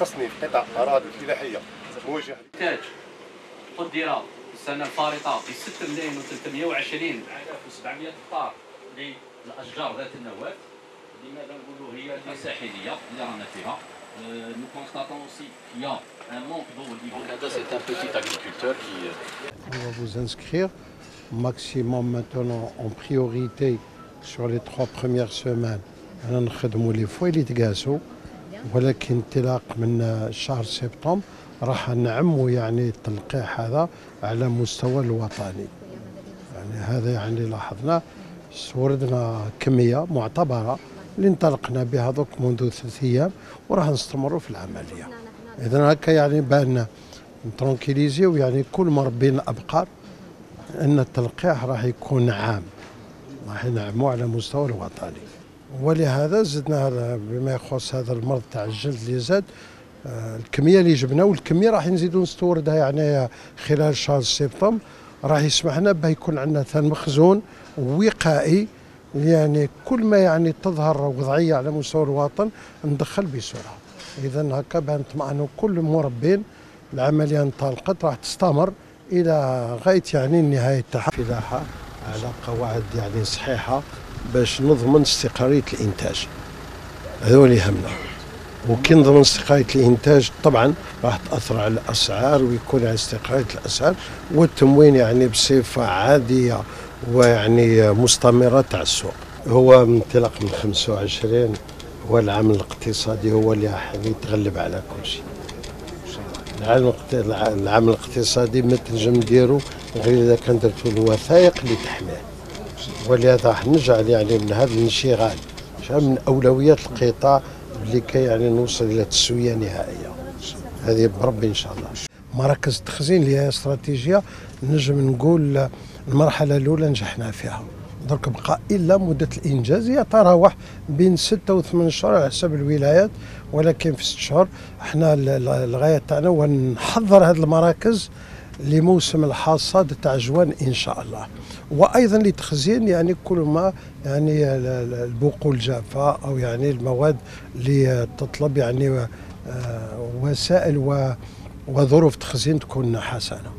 تصنيف قطع اراضي فلاحيه موجهه للانتاج قدر السنه الفارطه ب 6,320,700 هكتار للاشجار ذات النواه. لماذا نقولوا هي الساحليه اللي رانا فيها. Nous constatons aussi qu'il y a un manque d'eau au niveau. Canada, c'est un petit agriculteur qui. On va vous inscrire maximum maintenant en priorité sur les 3 premières semaines. أنا نخدموا لي فوا اللي تقاسوا، ولكن انطلاق من شهر سبتمبر راح نعموا يعني التلقيح هذا على مستوى الوطني. يعني هذا يعني لاحظنا وردنا كمية معتبرة اللي انطلقنا بها دوك منذ 3 أيام وراح نستمروا في العملية. إذا هكا يعني بالنا نترونكيليزيو يعني كل مربين الأبقار أن التلقيح راح يكون عام، راح نعموا على مستوى الوطني. ولهذا زدنا بما يخص هذا المرض تاع الجلد اللي زاد الكميه اللي جبنا، والكميه راح نزيدوا نستوردها يعني خلال شهر سبتمبر راح يسمحنا باه يكون عندنا ثان مخزون وقائي. يعني كل ما يعني تظهر وضعيه على مستوى الوطن ندخل بسرعه. اذا هكا باه نطمئنوا كل المربين العمليه انطلقت راح تستمر الى غايه يعني النهايه تاعها فلاحه على قواعد يعني صحيحه باش نضمن استقرارية الإنتاج. هذا اللي يهمنا، وكي نضمن استقرارية الإنتاج طبعا راح تأثر على الأسعار ويكون على استقرارية الأسعار والتموين يعني بصفة عادية ويعني مستمرة على السوق. هو انطلاق من 25 هو العامل الاقتصادي هو اللي راح يتغلب على كل شيء. العامل الاقتصادي ما تنجم نديرو غير إذا كان درتو الوثائق اللي تحميه. ولهذا راح نجعل يعني من هذا الانشغال من اولويات القطاع لكي يعني نوصل الى تسويه نهائيه. هذه بربي ان شاء الله. مراكز التخزين اللي هي استراتيجيه نجم نقول المرحله الاولى نجحنا فيها، درك بقى الا مده الانجاز يتراوح بين 6 و8 شهور على حسب الولايات، ولكن في 6 شهور احنا الغايه تاعنا هو نحضر هذه المراكز لموسم الحصاد تاع جوان ان شاء الله، وايضا لتخزين يعني كل ما يعني البقول الجافه او يعني المواد اللي تطلب يعني وسائل وظروف تخزين تكون حسنه.